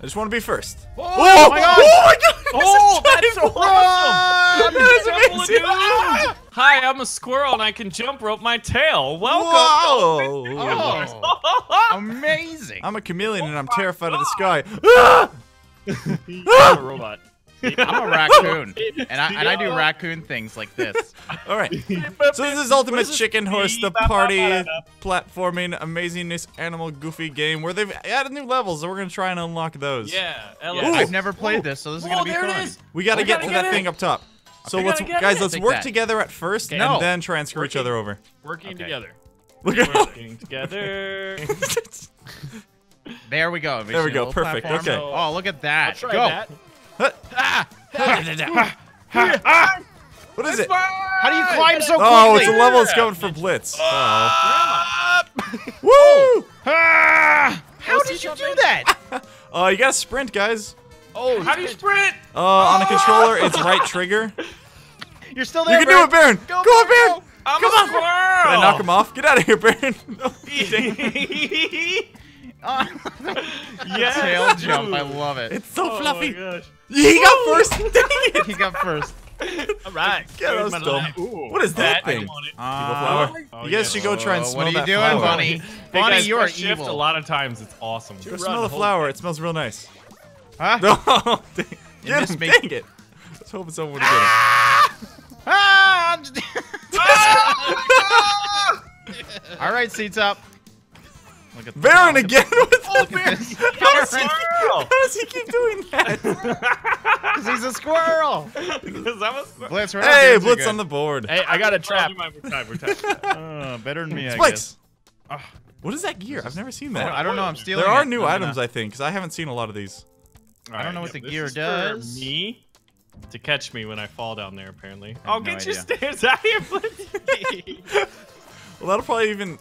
I just want to be first. Oh, oh my god! Oh my god! Oh, that's awesome! That was amazing! Hi, I'm a squirrel and I can jump rope my tail. Welcome! Oh. Amazing! I'm a chameleon and I'm terrified of the sky. I'm a robot. I'm a raccoon, and I do raccoon things like this. All right. So this is Ultimate Chicken Horse, the party platforming amazingness animal goofy game where they've added new levels, so we're gonna try and unlock those. Yeah. I've never played this, so this is gonna be fun. We gotta get to that thing up top. So let's, guys, let's work together at first, and then try and screw each other over. Working together. Working together. There we go. There we go. Perfect. Okay. Oh, look at that. Go. What is it? How do you climb so quickly? Oh, it's a level that's coming for Blitz. Woo! How did you do that? You gotta sprint, guys. Oh, how do you sprint? On the controller, it's right trigger. You're still there. You can do it, Baron. Go on, Baron. Come on. Did I knock him off? Get out of here, Baron. Tail jump. I love it. It's so fluffy. He got first! Dang it! He got first. Alright. Yeah, that was dumb. What is that thing? Flower. You guys should go try and smell that flower. What are you doing, Bunny? Bunny, you are evil. A lot of times, it's awesome. Go smell the flower. It smells real nice. Huh? No! Get him, dang it! I was hoping someone would get him. Alright, CtopToo. Baron again with How does he keep doing that? Because he's a squirrel. Blitz, hey, Blitz on the board. Hey, I got a trap. Better than me, I guess. What is that gear? I've never seen that. I don't know. I'm stealing. There are new items, I think, because I haven't seen a lot of these. I don't know what the gear does. For me to catch me when I fall down there, apparently. Oh, get your stairs out of here, Blitz. Well, that'll probably even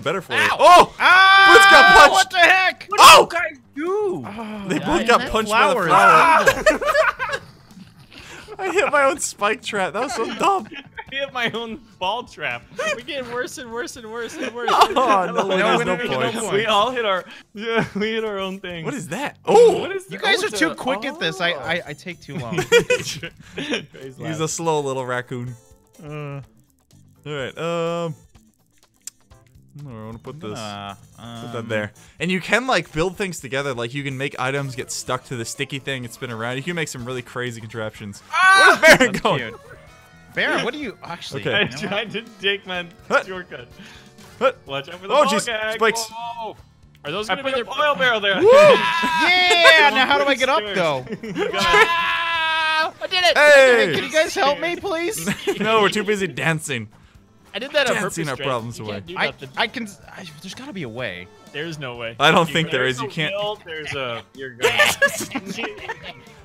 better for you. Oh! Ah! Blitz got punched! What the heck? What did you guys do? Oh, they both got punched by the flower. I hit my own spike trap. That was so dumb. I hit my own ball trap. We're getting worse and worse and worse and worse. Oh, no points. We all hit our we hit our own thing. What is that? Oh! What is that? You guys are too quick at this. I take too long. He's a slow little raccoon. Alright, I want to put this. Put that there. And you can like build things together. Like you can make items get stuck to the sticky thing and spin around. You can make some really crazy contraptions. Ah! Where's Baron going? Cute. Baron, what are you actually? Okay. I tried to take my shortcut. Watch out for the ball gag. Spikes. Whoa. Are those gonna be their oil barrel there? Yeah. Now how do I get up though? I did it. Hey. Can you guys help me, please? No, we're too busy dancing. I did that on purpose. Dancing our problems away. I can. There's got to be a way. There's no way. I don't think there is. You can't. There's a. You're going.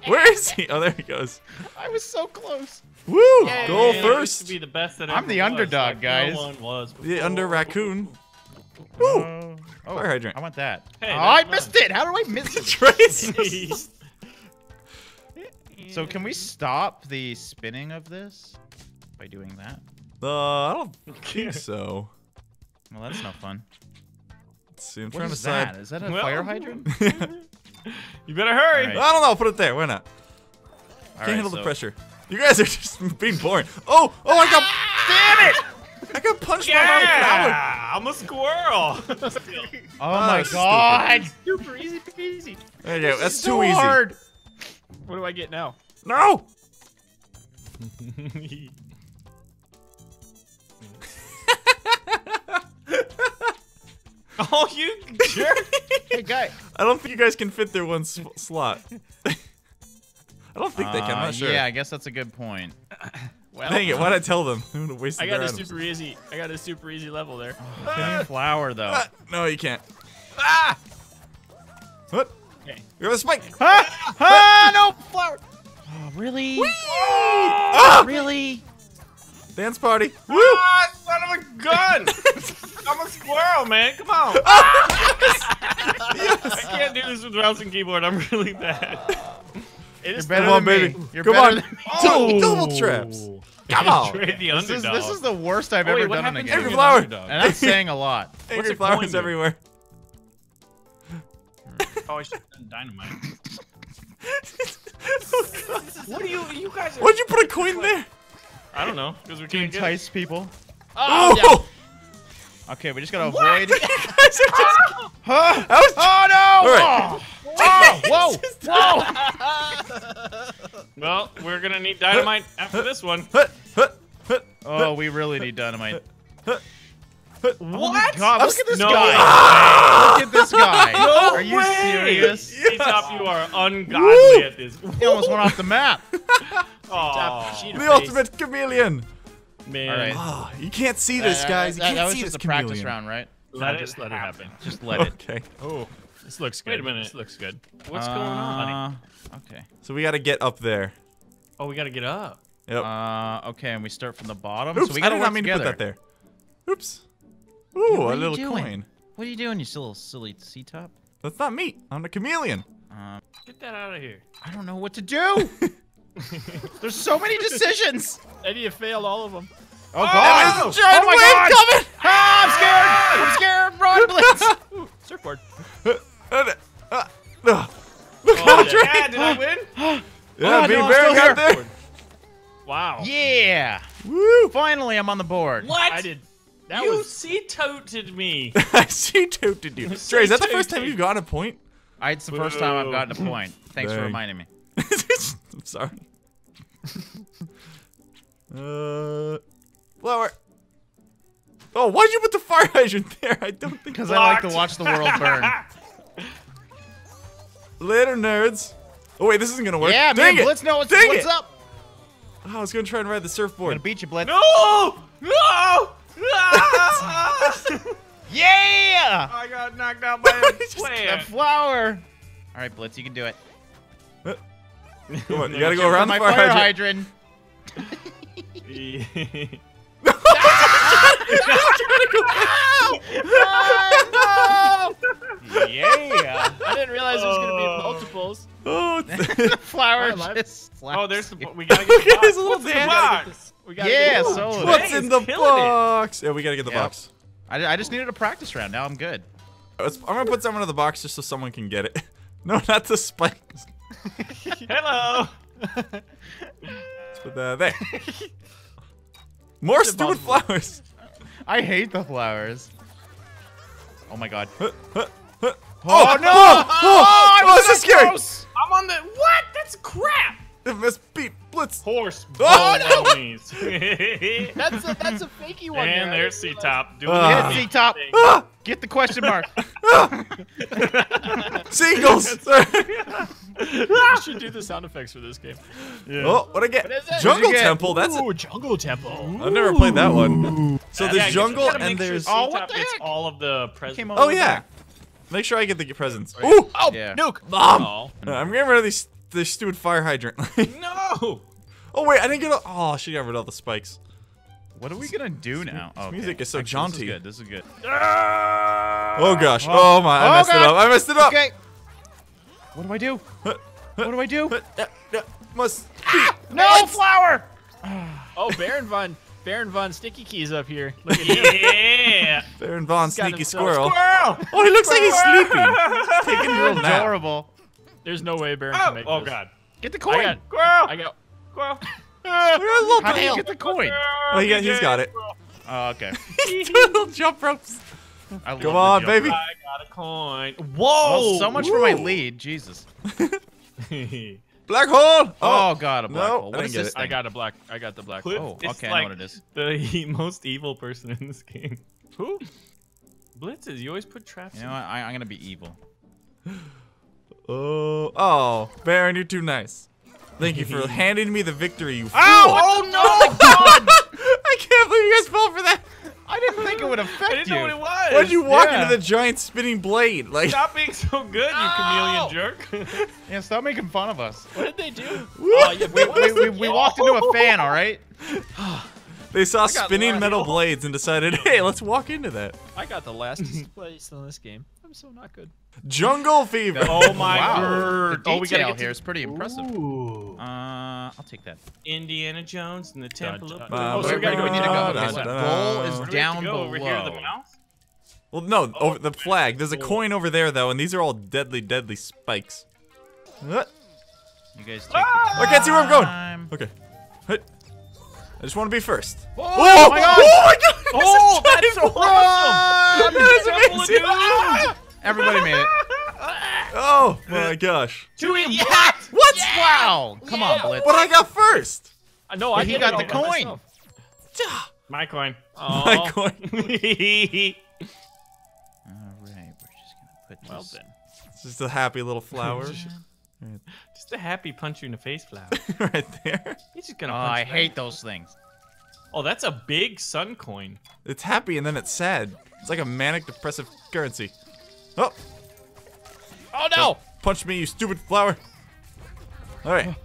Where is he? Oh, there he goes. I was so close. Woo! Yay, goal first. Be the best that I'm the underdog, guys. No one was the under raccoon. Woo! Oh, fire hydrant. I want that. Hey, oh, I missed it. How do I miss it? Trace. So can we stop the spinning of this by doing that? I don't think so. Well, that's not fun. Let's see, I'm trying to decide. Is that a fire hydrant? You better hurry. Right. I don't know. Put it there. Why not? Can't handle the pressure. You guys are just being boring. Oh, oh, I got. Damn it! I got punched by a flower. I'm a squirrel. Oh my god! Super easy peasy. There you go. That's too easy. Hard. What do I get now? No. Oh, you jerk! Hey, guy. I don't think you guys can fit their one slot. I don't think they can. I'm not sure. Yeah, I guess that's a good point. Well, dang it! Why'd I tell them? I'm gonna waste. I got a super easy. I got a super easy level there. Oh, flower though. No, you can't. Ah! What? Okay. You have a spike. Ah! Ah! No flower. Oh, really? Whee! Oh! Really? Dance party. Woo! Ah, son of a gun! I'm a squirrel, man. Come on. Yes. I can't do this with mouse and keyboard. I'm really bad. It is Come on, baby. Come on. Oh. Double traps. Come on. This is the worst I've ever done in a game. And I'm saying a lot. Angry flowers everywhere. Oh, I should have done dynamite. Oh, God. What are you guys? Why'd you put a coin there? I don't know. Because we can't entice people. Oh! Oh! Yeah. Okay, we just gotta avoid. Huh? Oh no! All right. Oh! Whoa! Whoa! Well, we're gonna need dynamite after this one. Oh, we really need dynamite. What? Oh my God, look at this guy! Look at this guy! No way. Are you serious? Yes. CtopToo, you are ungodly at this. He almost went off the map. The ultimate chameleon. Man, all right. Oh, you can't see this, guys. You can't see this chameleon. That was just a practice round, right? Just let it happen. Just let it. Okay. Oh, this looks good. Wait a minute. This looks good. What's going on? Okay. So we got to get up there. Oh, we got to get up. Yep. Okay, and we start from the bottom. Oops, so we gotta I did not mean to put that there. Oops. Ooh, a little coin. What are you doing, you little silly CtopToo? That's not me. I'm the chameleon. Get that out of here. I don't know what to do. There's so many decisions. And you failed all of them. Oh, God. There's a giant wave coming. I'm scared. Run, Blitz. Surfboard. Look how did I win? Yeah, me and Baron got there. Wow. Yeah. Woo. Finally, I'm on the board. What? I did. That you CtopToo'd me. I CtopToo'd you. Dre, is that the first time you've gotten a point? It's the first time I've gotten a point. Thanks for reminding me. I'm sorry. Lower. Oh, why'd you put the fire hydrant there? I don't think. Because I like to watch the world burn. Later, nerds. Oh wait, this isn't gonna work. Yeah, man, Blitz knows what's up. Oh, I was gonna try and ride the surfboard. I'm gonna beat you, Blitz. No! No! Yeah! I got knocked out by a flower. All right, Blitz, you can do it. Come on, you gotta go around the fire hydrant. No! No! Yeah! I didn't realize it was gonna be multiples. Oh, flower just slaps. Oh, there's the. We gotta get the box. What's in the box? Yeah, so what's in the box? Yeah, we gotta get the box. I just needed a practice round. Now I'm good. I'm gonna put someone in the box just so someone can get it. No, not the spikes. Hello. Let's put that there. More stupid flowers. I hate the flowers. Oh my God. Oh no! Oh, this is scary. I'm on the what? That's crap. It must be Blitz. Horse. Oh no! that's a fakey one. And there. There's CtopToo. Hit CtopToo. Get the question mark. Seagulls. You should do the sound effects for this game. Yeah. Oh, what I get? What jungle temple. That's a jungle temple. I've never played that one. So there's jungle and there's what the heck? All of the presents. Oh yeah. Make sure I get the presents. Right. Ooh! Oh, yeah. Nuke! Mom! Oh. I'm getting rid of this stupid fire hydrant. No! Oh wait, I didn't get. Oh, she got rid of all the spikes. What are we gonna do now? This music is so jaunty. This is good. Oh gosh! Oh my! I messed it up! I messed it up! Okay. What do I do? What do I do? Must. No flower! Oh, Baron von Sticky Keys up here. Look at yeah! Baron von Sneaky Squirrel. Oh, he looks like he's sleepy. He's taking a little nap. Adorable. There's no way Baron can make this. God. Get the coin. I got Squirrel. How do you get the coin? Oh, yeah, he's got it. Oh, okay. He's doing little jump ropes. Come on, baby. I got a coin. Whoa! Oh, so much for my lead. Jesus. Black hole! Oh God, a black hole. What is this? I got the black hole. Oh, okay, I know what it is. The most evil person in this game. Who? Blitzes. You always put traps. You know what? I'm gonna be evil. Oh, Baron, you're too nice. Thank you for handing me the victory. You fool! Oh no! God! I can't believe you guys fell for that. I didn't think it would affect you. I didn't know what it was. Why'd you walk into the giant spinning blade? Like, stop being so good, you chameleon jerk. Yeah, stop making fun of us. What did they do? we walked into a fan, all right? They saw spinning metal blades and decided, hey, let's walk into that. I got the last place in this game. I'm so not good. Jungle fever. Oh my word. The detail here is pretty impressive. Ooh. I'll take that. Indiana Jones and the Temple of... Oh, so we gotta go. We need to go. Okay, so bowl is down below. Over here to the mouth? Well, no, oh, over the flag. There's a coin over there, though, and these are all deadly, deadly spikes. What? You guys take I can't see where I'm going. Okay. Hit. I just want to be first. Oh, oh my god! Oh my god! Oh, that's so awesome! That is amazing! Ah! Everybody made it. Oh my gosh. What? What? Yeah! Wow! Come on, Blitz. But I got first. No, I did got the coin. My coin. Oh. My coin. Alright, we're just gonna put this. Well then. It's just a happy little flower. Just a happy punch you in the face flower. Right there. He's just gonna punch I hate those things. Oh, that's a big sun coin. It's happy and then it's sad. It's like a manic depressive currency. Oh! Oh no! Don't punch me, you stupid flower! Alright.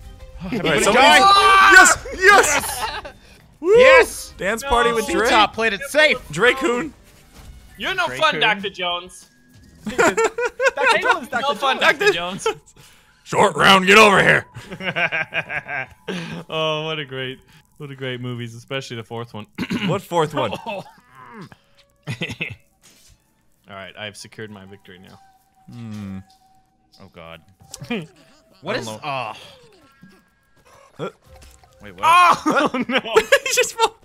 Alright, so yes! Yes! Woo! Yes! Dance party with Drake. CtopToo played it safe. Dracoon. You're no fun, Dr. Jones. No fun, Dr. Jones. Short round, get over here. Oh, what a great movies, especially the fourth one. What fourth one? All right, I have secured my victory now. Hmm. Oh God. What is? Oh. Wait, what? Oh no! He just fell.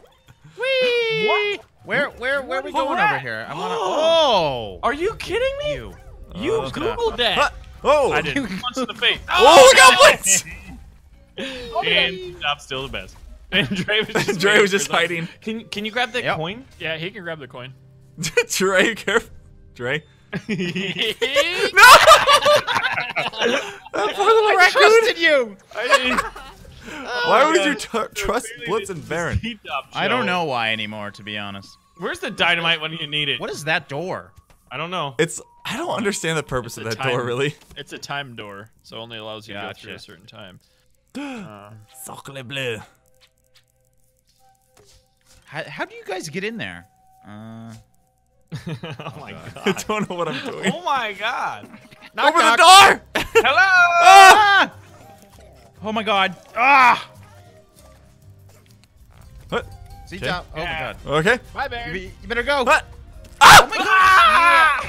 Whee! What? Where are we going over here? I'm on a oh! Are you kidding me? You googled that. Oh! I did. Punch in the face. Oh, we got Blitz! And I'm still the best. And Dre was just, Dre was just hiding. Can you grab that coin? Yeah, he can grab the coin. Dre, careful. Dre. No! That poor little raccoon. Trusted you. Why would you trust Blitz and Baron? I don't know why anymore, to be honest. Where's the dynamite when you need it? What is that door? I don't know. It's I don't understand the purpose of that door, really. It's a time door, so it only allows you to go through a certain time. Sacre bleu. How do you guys get in there? Oh my god. I don't know what I'm doing. Oh my god. Knock, Over knock. The door! Hello! Ah! Oh my god. Ah! What? CtopToo. Oh my god. Okay. Bye, Baron. You better go. What? Ah! Oh my god! Ah!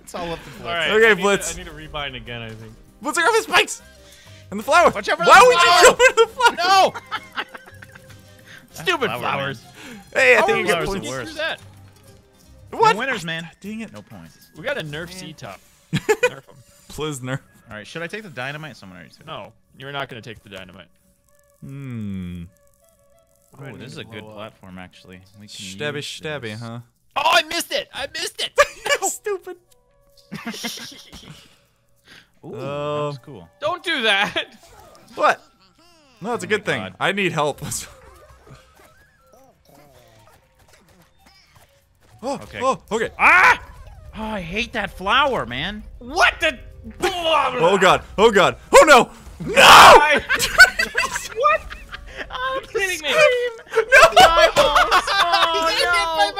It's all up to Blitz. All right, okay, Blitz. I need to rebind again, I think. Blitz, I got the spikes! And the flower! Watch out for Why would you jump into the flower? No! Stupid flowers. Hey, I think you got worse. What? No winners, man. Dang it. No points. We gotta nerf CtopToo. Nerf him. Please nerf. All right, should I take the dynamite? Someone already said. No, you're not going to take the dynamite. Hmm. Oh, this is a good platform, actually. We can stabby, huh? Oh, I missed it! I missed it! Stupid. Ooh, that was cool. Don't do that. What? No, it's a good thing. God. I need help. Okay. Oh, okay. Ah! Oh, I hate that flower, man. What the? Oh god! Oh god! Oh no! No! What? Oh, you're kidding me! No! Oh, no.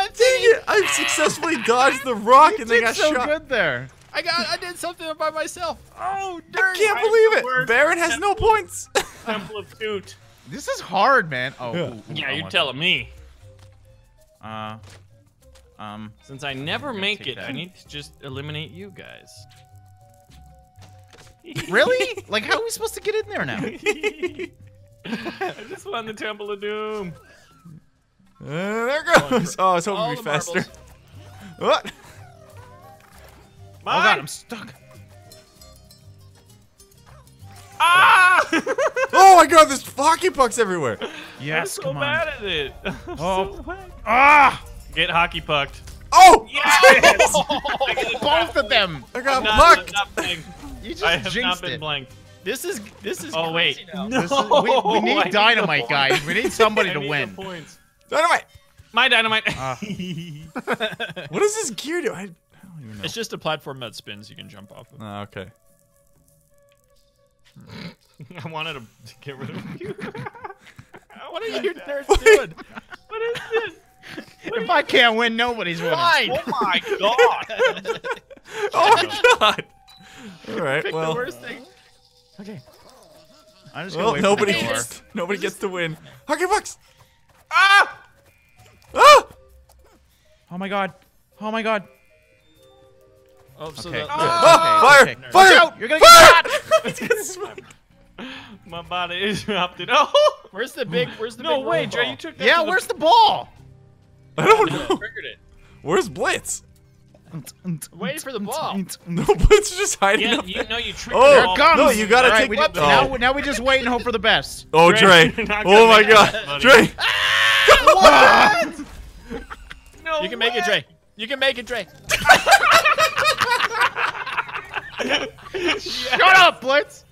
Dang it! I've successfully dodged the rock and then got shot. You did so good there. I did something by myself. Oh, darn! I can't believe it. Baron has no points. Temple of Toot. This is hard, man. Oh. Yeah, you're telling me. Since I never make it, I need to just eliminate you guys. Really? Like, how are we supposed to get in there now? I just won the Temple of Doom. There it goes. Oh, I was hoping to be faster. What? Mine. Oh god, I'm stuck. Ah! Oh my god, there's hockey pucks everywhere. Yes, I'm so bad at it. Oh. Ah! Get hockey pucked. Oh! Yes! Both of them. I got pucked. You just I have not been blanked. This is oh wait. Now. No. We need dynamite, guys. We need somebody to win. Dynamite. My dynamite. What does this gear do? I don't even know. It's just a platform that spins. You can jump off of. Oh, okay. I wanted to get rid of you. What are you nerds doing? What is this? What if I can't win, nobody's winning. Oh my god. Oh my god. All right. Pick the worst thing. Okay. I'm just gonna nobody gets to win. Hockey pucks. Ah! Ah! Oh my god. Oh my god. Oh, so okay. Okay. Fire! Fire! Out. You're gonna get shot! My body is wrapped in. Oh! Where's the big way, Dre, you took that. Yeah, where's the ball? I don't know. Triggered it. Where's Blitz? Waiting for the ball. No, Blitz is just hiding up there. No, you tricked the ball. No, you gotta take it. Now we just wait and hope for the best. Oh, Dre. Oh my god. Dre. What? No you can make it, Dre. You can make it, Dre. Shut up, Blitz!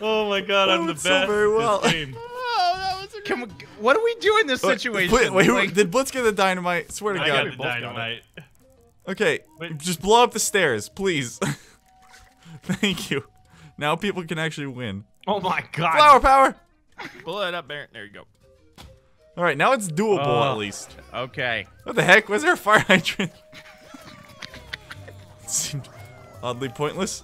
Oh my god, I'm the best. So very well. This game. Oh, that was a what do we do in this situation? Wait, did Blitz get the dynamite? Swear to god. I got the dynamite. Okay, just blow up the stairs, please. Thank you. Now people can actually win. Oh my god. Flower power! Blow it up, Baron. There you go. Alright, now it's doable at least. Okay. What the heck? Was there a fire hydrant? Seemed oddly pointless.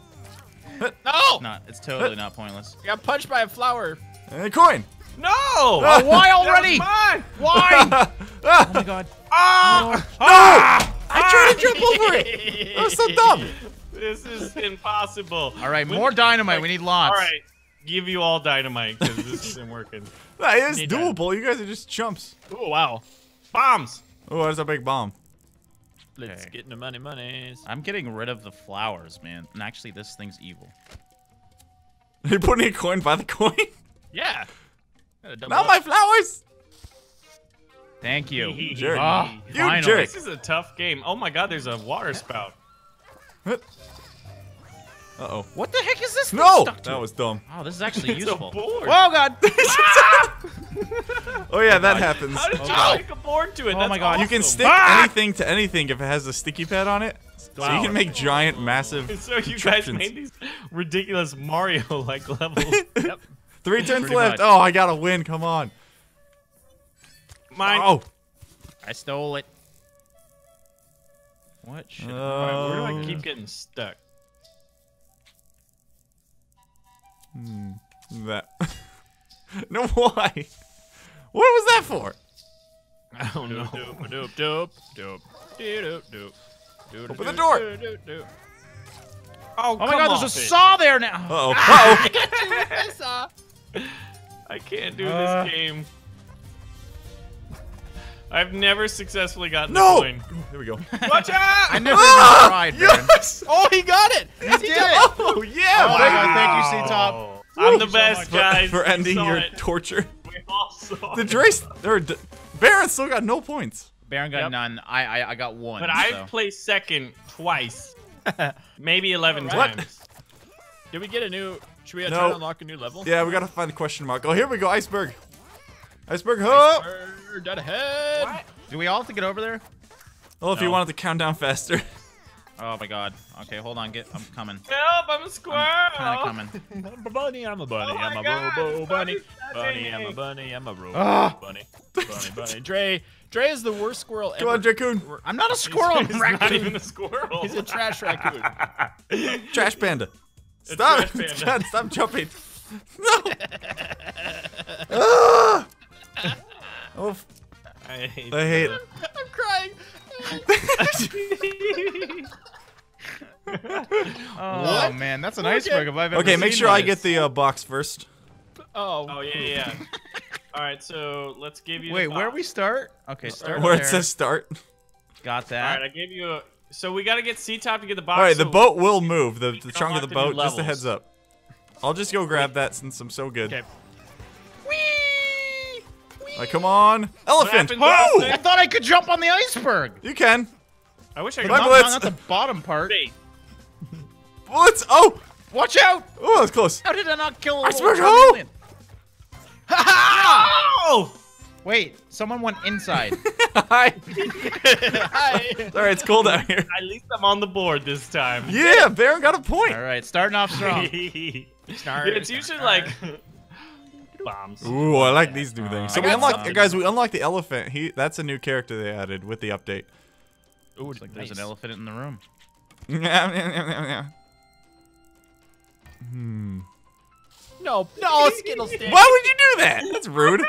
No! It's not. It's totally not pointless. I got punched by a flower. And a coin. No! Oh, why already? Mine. Why? Oh my god. No! I tried to jump over it. That was so dumb. This is impossible. All right, more dynamite. We need lots. All right, give you all dynamite because this isn't working. That is doable. Dynamite. You guys are just chumps. Oh wow, bombs. Oh, that's a big bomb. Let's get the monies. I'm getting rid of the flowers, man. And actually, this thing's evil. Are you putting a coin by the coin? Yeah. Not my flowers! Thank you. Jerk. Oh, you jerk. This is a tough game. Oh my god, there's a water spout. Uh-oh. What the heck is this? No! That was dumb. Oh, this is actually useful. Oh god! Oh yeah, that happens. How did you stick a board to it? Oh my god. You can stick anything to anything if it has a sticky pad on it. So you can make giant, massive. So you guys made these ridiculous Mario-like levels. Yep. 3 turns left. Much. Oh, I gotta win. Come on. Mine. Oh. I stole it. What shit? Where do I keep getting stuck? That. No, why? What was that for? I don't know. Open the door. Oh my god, there's a saw there now. Uh-oh. Uh-oh. I can't do this game. I've never successfully gotten the coin. There we go. Watch out! I never tried, Baron. Yes! Oh, he got it! He did it! Oh, yeah! Oh, wow. Thank you, CtopToo. I'm the best, guys. For ending your torture. We all saw it. Baron still got no points. Baron got none. I got 1. But I placed second twice. Maybe 11 times. Did we get a new... Should we try to unlock a new level? Yeah, we gotta find the question mark. Oh, here we go, iceberg. Iceberg, ho! Iceberg, dead ahead. What? Do we all have to get over there? Oh, if you wanted to count down faster. Oh my god. Okay, hold on. I'm coming. Help! I'm a squirrel. I'm kinda coming. I'm a bunny. I'm a bunny. Oh I'm a bobo bunny. Bunny. I'm a bunny. I'm a robo bunny. Bunny. Dre is the worst squirrel ever. Come on, Dracoon. I'm not a squirrel. He's not even a squirrel. He's a trash raccoon. Trash panda. Stop! John, stop jumping! No! Ah! Oh! I hate it. I'm crying. Oh man, that's an iceberg if I've ever seen. Make sure I get the box first. Oh. Oh yeah, yeah. All right, so let's give you. Wait, where we start? Okay, start where it says start. Got that. All right, I gave you a. So we gotta get CtopToo to get the box. Alright, the boat will move. The chunk of the boat, just a heads up. I'll just go grab that since I'm so good. Okay. Whee! Whee! All right, come on. Elephant! Oh! I thought I could jump on the iceberg! You can. I wish I could. Not the bottom part. Blitz! Oh! Watch out! Oh, that was close. How did I not kill a iceberg? Oh! Ha ha! Wait, someone went inside. Hi. Hi. Sorry, it's cold out here. At least I'm on the board this time. Yeah, Baron got a point. All right, starting off strong. It's usually like bombs. Ooh, I like these new things. So we unlocked, guys. We unlocked the elephant. That's a new character they added with the update. Ooh, it's like there's an elephant in the room. No, Skittles. Why would you do that? That's rude.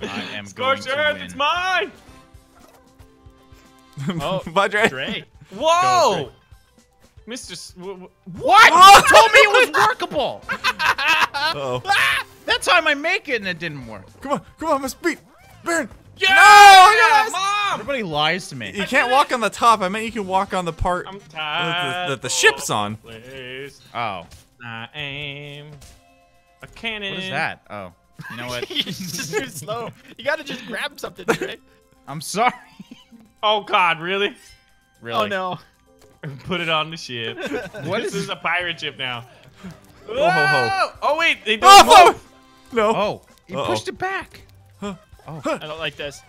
I am going to win. It's mine! Oh, Dre. Whoa! What? Whoa! You told me it was workable! Uh-oh. Ah, that time I make it and it didn't work. Come on, come on, Miss Beat! Baron! Yeah, no! Mom! Everybody lies to me. You can't walk on the top. I meant you can walk on the part that the ship's on. Please. Oh. I aim a cannon. What is that? Oh. You know what? You're just slow. You gotta just grab something, right? I'm sorry. Oh God, really? Really? Oh no. Put it on the ship. What is this? Is a pirate ship now. Whoa! Oh, oh, oh wait, they don't move. Oh, no. Oh, you pushed it back. Huh. Oh. I don't like this.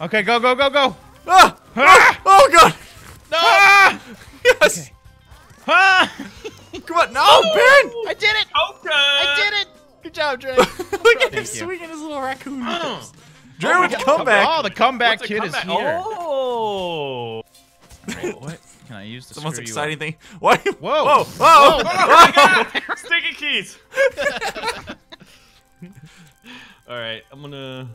Okay, go, go, go, go. Ah. Ah. Oh God. No. Ah. Yes. Okay. Ah. Come on, no, Baron! I did it! Okay! I did it! Good job, Dre. Look at him swinging his little raccoon. Oh. Dre with comeback. Oh, the comeback kid is here. Oh! Wait, what? Can I use the most exciting thing? What? Whoa! Whoa! Whoa! Whoa. Sticky keys! Alright, I'm gonna...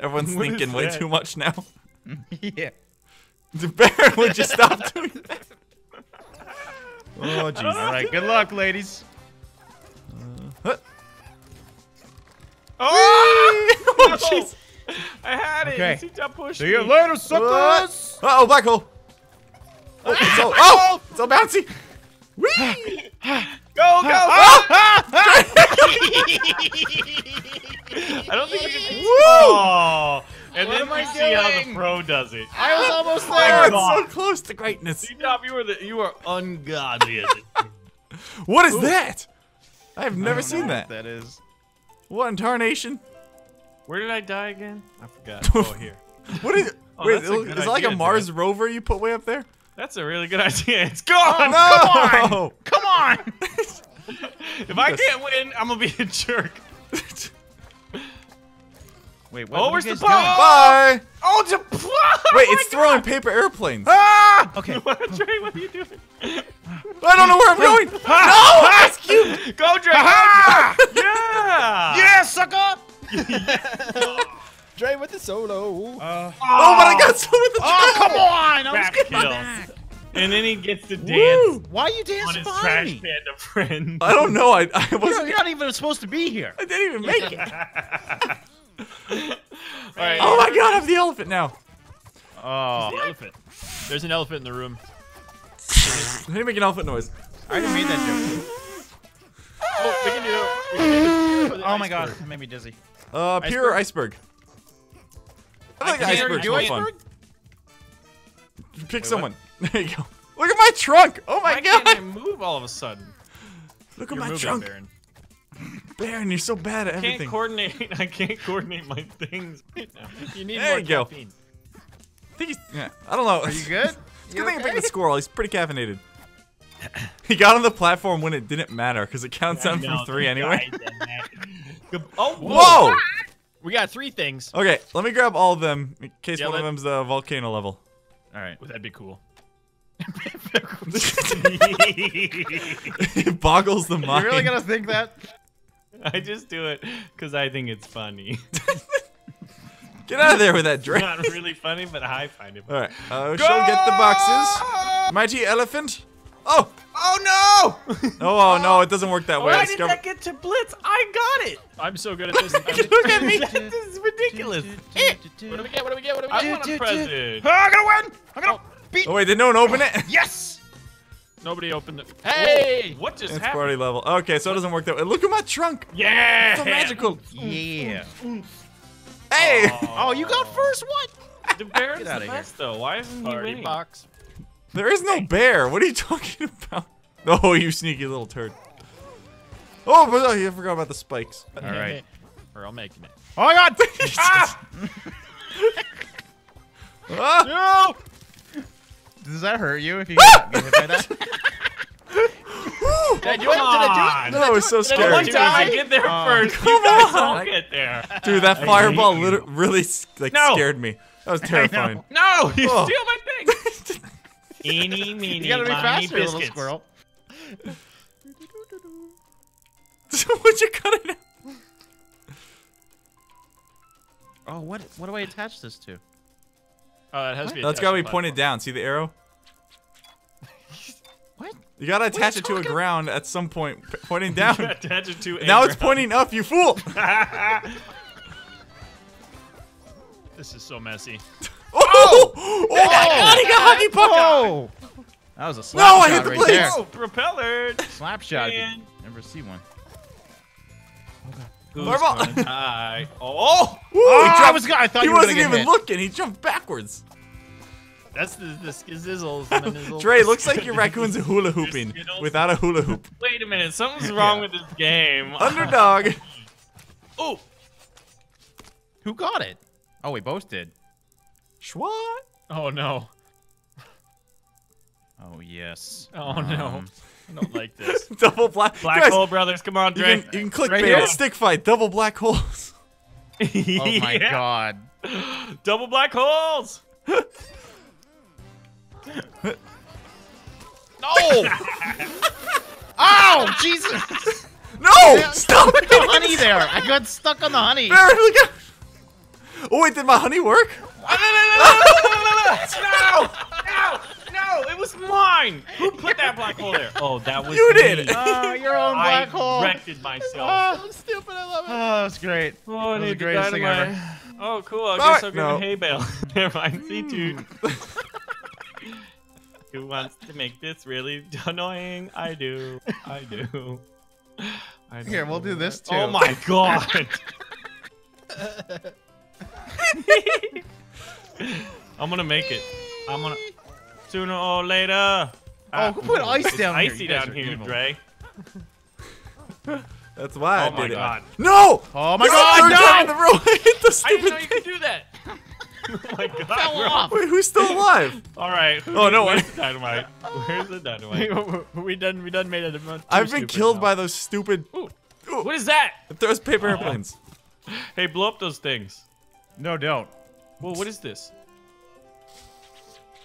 Everyone's thinking way too much now. Yeah. Baron, would you stop doing that? Oh, jeez. All right, good luck, ladies. Oh, jeez. No. I had it. Okay. See you later, suckers. Uh-oh, black hole. Oh, it's all, oh, it's all bouncy. Whee! Go, go, go. I don't think you can. Oh. And what then we see how the pro does it. I was almost there. So close to greatness. CtopToo, you are ungodly at it. What is that? I have never seen that. That is. What in tarnation? Where did I die again? I forgot. Oh, here. What is it? Oh, wait, is it like a Mars rover you put way up there? That's a really good idea. It's gone. Oh, no. Come on. Come on. If I can't win, I'm gonna be a jerk. Wait, what? Oh, where's the bomb? Bye! Oh, it's a plug! Wait, it's throwing paper airplanes. Ah! Okay. Dre, what are you doing? I don't know where I'm going. No! Ice cube! Go, Dre! Yeah! Yeah, sucker! Dre with the solo. Oh, but I got some with the trash. Oh, come on! I was getting my back. And then he gets to dance. Woo. Why are you dancing on his trash panda friend? I don't know. I wasn't. You're not even supposed to be here. I didn't even make it. Right. Oh my God! I'm the elephant now. Oh, the elephant. There's an elephant in the room. Let me make an elephant noise. I didn't mean that joke. Oh, we can do it. Oh my God! That made me dizzy. Pure iceberg. I like iceberg. Do iceberg? Pick someone. What? There you go. Look at my trunk. Oh my God! Why can't I move all of a sudden? Look at my trunk. Baron. Baron, you're so bad at everything. I can't coordinate my things right now. You need more caffeine. I think he's, I don't know. Are you good? It's a good thing I picked the squirrel. He's pretty caffeinated. He got on the platform when it didn't matter because it counts down from three anyway. Oh, whoa! Whoa. We got three things. Okay, let me grab all of them in case one of them's the volcano level. All right, well, that'd be cool. It boggles the mind. You really gonna think that? I just do it because I think it's funny. Get out of there with that drink. It's not really funny, but I find it funny. All right, she'll get the boxes. Mighty elephant. Oh! Oh no! Oh no! It doesn't work that way. Why did that get to Blitz? I got it. I'm so good at this. Look at me. This is ridiculous. What do we get? What do we get? What do we get? I want a present. I'm gonna win. I'm gonna. Oh wait, did no one open it? Yes! Nobody opened it. Hey! Whoa. What just happened? It's party level. Okay, so it doesn't work that way. Look at my trunk! Yeah! It's so magical! Yeah! Hey! Oh, you got first? What? The bear is the best though. Why isn't he winning? Box. There is no bear. What are you talking about? Oh, you sneaky little turd. Oh, but I forgot about the spikes. Alright. We're all making it. Oh my God! Ah! No! Does that hurt you if you get hit by that? Dad, you want to do it? No, it was so scary. I get there first. Come on. Don't get there. Dude, that fireball really scared me. That was terrifying. No, you steal my thing. Eeny, meeny, you gotta be faster, little squirrel. Would you cut it out? Oh, what do I attach this to? It has to be. That's gotta be pointed down. See the arrow? What? You gotta attach it to a ground at some point, pointing down. You attach it to a now ground. It's pointing up, you fool! This is so messy. Oh! Oh! Oh! I got a hockey puck! Oh! That was a slap shot. No, I hit the right blades! Oh, propeller! Slap shot. Never see one. Marble! Oh! I thought he wasn't even looking. He jumped backwards. That's the skizzles and the nizzles. Dre, looks like your raccoon's hula hooping without a hula hoop. Wait a minute, something's wrong with this game. Underdog. Oh. Who got it? Oh, we both did. Schwa. Oh no. Oh yes. Oh no. I don't like this. Double black hole brothers. Come on, Dre. You can click bait it. Stick fight. Double black holes. Oh my god. Double black holes. No! Oh, Jesus! No! Stop it! The honey there. I got stuck on the honey. Baron, look out. Oh wait, did my honey work? No! It was mine. Who put that black hole there? Oh, that was you me. Did. Your own black hole. I wrecked myself. Oh, I'm stupid. I love it. Oh, that's great. Oh, that was the greatest thing ever. Oh, cool. I guess I'll get a hay bale. Never mind. See you. Who wants to make this really annoying? I do. Here, we'll do this too. Oh my god! I'm gonna make it. I'm gonna. Sooner or later. Oh, who put ice down here? Icy down here, Dre. That's why I did it. Oh my god! No! Oh my god! No! I hit the stupid thing. I didn't know you could do that. Oh my god, fell off. Wait, who's still alive? Alright. Oh no, where's the dynamite? Where's the dynamite? we done made it. I've been killed by those stupid. Ooh. Ooh. What is that? It throws paper airplanes. Hey, blow up those things. No, don't. Whoa, what is this?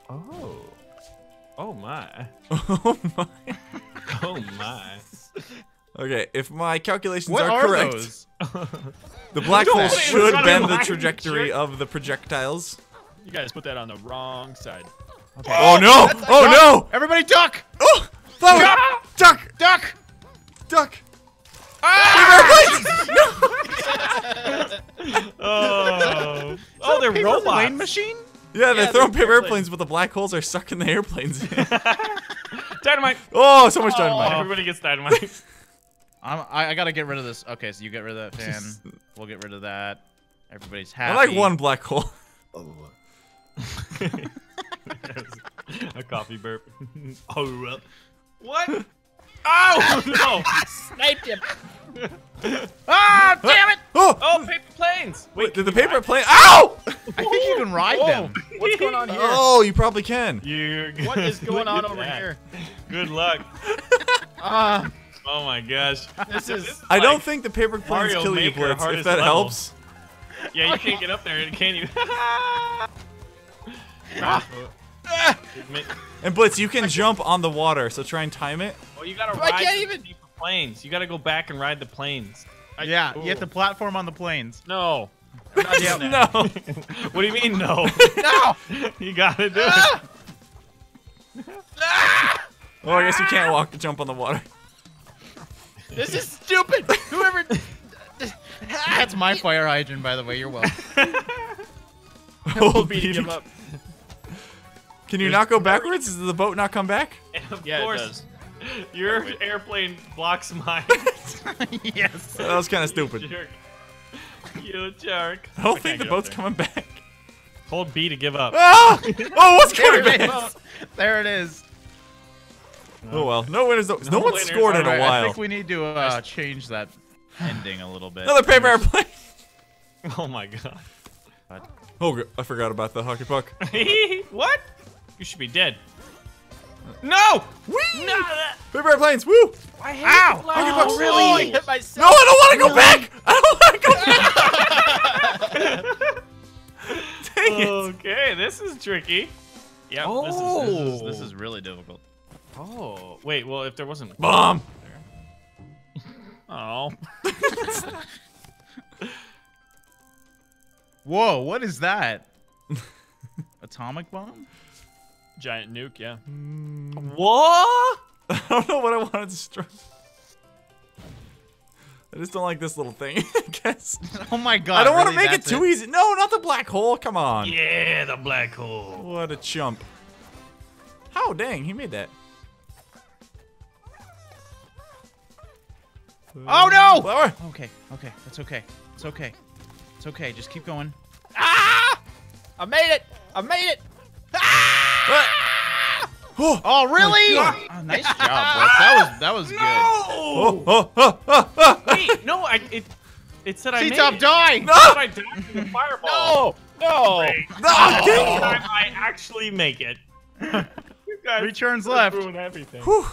Oh. Oh my. Oh my. Oh my. Okay, if my calculations are correct, those? The black hole should bend the trajectory of the projectiles. You guys put that on the wrong side. Okay. Oh no! Oh no! Everybody duck! Oh! Flower! Duck! Duck! Duck! Ah! No. Oh, they're robots. Lane machine? Yeah, they throw paper airplanes, but the black holes are sucking the airplanes in. Dynamite! Oh, so much dynamite! Everybody gets dynamite. I gotta get rid of this. Okay, so you get rid of that fan. We'll get rid of that. Everybody's happy. I like one black hole. Oh. A coffee burp. Oh, what? Oh no! Sniped him. Ah, damn it! Oh, paper planes. Wait, did the paper plane? Ow! I think you can ride them. What's going on here? Oh, you probably can. What is going on over here? Good luck. Oh my gosh! This is I don't think the paper planes kill you, Blitz. If that helps. Yeah, you can't get up there, can you? And Blitz, you can jump on the water, so try and time it. Well, you gotta ride the planes. You gotta go back and ride the planes. Yeah, you have to platform on the planes. No. No. What do you mean no? No. You gotta do it. Oh, I guess you can't jump on the water. This is stupid! Whoever... That's my fire hydrant, by the way. You're welcome. We'll beat him up. Can you not go backwards? Does the boat not come back? Of course. It does. Your airplane blocks mine. Yes. That was kind of stupid. You jerk. I don't think the boat's coming back. Hold B to give up. Oh! Oh, what's coming back? There it is. Oh well, no winners. No one scored in a while. I think we need to change that ending a little bit. Another paper airplane. Oh my god. Oh, I forgot about the hockey puck. What? You should be dead. No! Whee! No! Paper airplanes! Woo! I hate hockey pucks. Really? Oh, I hit myself. No, I don't want to go back. Dang it. Okay, this is tricky. Yeah. Oh. This is really difficult. Oh, wait, well, if there wasn't... Bomb! Oh. Whoa, what is that? Atomic bomb? Giant nuke, yeah. What? I don't know what I wanted to strike. I just don't like this little thing, I guess. Oh my god. I don't want to make it too easy. No, not the black hole. Come on. Yeah, the black hole. What a chump. How dang, he made that. Oh no! Lower. Okay, okay, that's okay. It's okay. It's okay, just keep going. Ah! I made it! I made it! Ah! Oh, really? Oh, nice job, bro. That was good. Oh, oh, oh, oh, oh. Wait, no, it said I made it. C-Top, die! No! I died from the fireball. No! No! No! I actually make it. You guys 3 turns left. Ruin everything. Whew.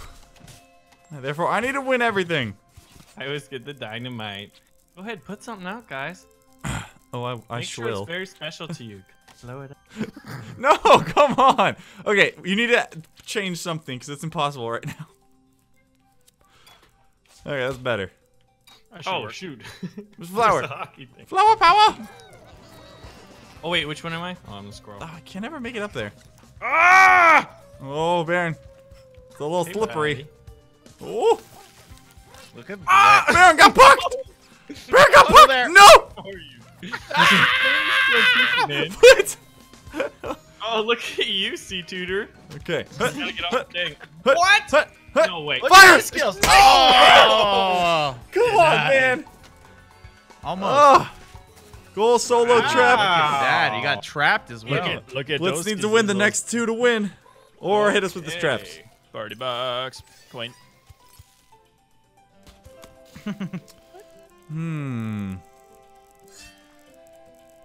Therefore, I need to win everything. I always get the dynamite. Go ahead, put something out, guys. Oh, I make sure it's very special to you. Blow it up. No, come on. Okay, you need to change something because it's impossible right now. Okay, that's better. Oh shoot! There's flower. The flower power. Oh wait, which one am I? Oh, I'm the squirrel. Oh, I can never make it up there. Ah! Oh, Baron. It's a little slippery. Oh. Look at that. Baron got pucked. Baron got pucked. There. No. How are you? What? Oh, look at you, C-Tutor. Okay. Gotta get off the thing. What? No way. Fire skills. Oh! Come on, man. Almost. Oh. Goal solo trap. Look at that. He got trapped as well. Look at Blitz needs to win the next 2 to win, or hit us with the traps. $30. Coin. Hmm.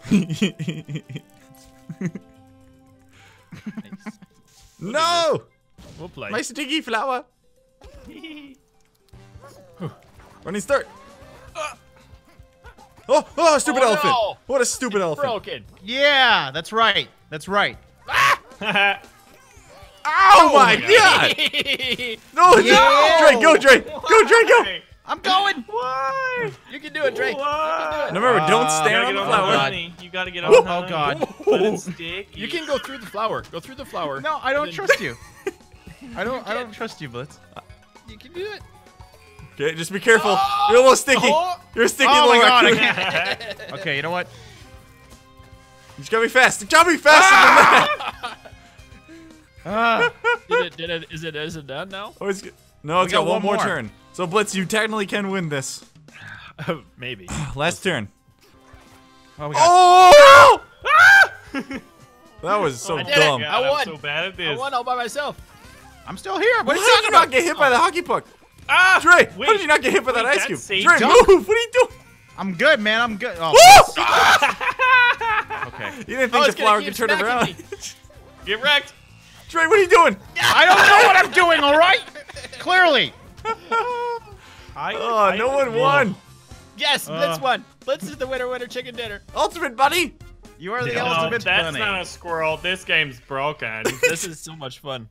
Nice. No! We'll play. My sticky flower. Running start. Oh, stupid elephant. No. What a stupid elephant. Broken. Yeah, that's right. That's right. Oh my god. No, no. Drake, go, Drake. Go, Drake, go. I'm going! Why? You can do it, Drake. What? No, remember, don't stare on the flower. You gotta get on the flower. Oh, god. But it's sticky. You can go through the flower. Go through the flower. No, I don't trust you. I don't trust you, Blitz. You can do it. Okay, just be careful. Oh! You're a little sticky. Oh! You're a sticky little raccoon. Okay, you know what? You just gotta be fast. You gotta be faster than that. Is it done now? Oh, it's good. No, it's got one more turn. So, Blitz, you technically can win this. Maybe. Last turn. Oh! We got That was so dumb. God, I won. I'm so bad at this. I won all by myself. I'm still here. What are you talking about? How did you not get hit by the hockey puck? Ah! Dre, wait, how did you not get hit by that ice cube? Dre, move! What are you doing? I'm good, man. I'm good. Oh. Okay. You didn't think the flower could turn around. Get wrecked. Dre, what are you doing? I don't know what I'm doing, all right? Clearly. No one won. Yes, Blitz won. Blitz is the winner, chicken dinner. Ultimate bunny. You are the ultimate bunny. That's not a squirrel. This game's broken. This is so much fun.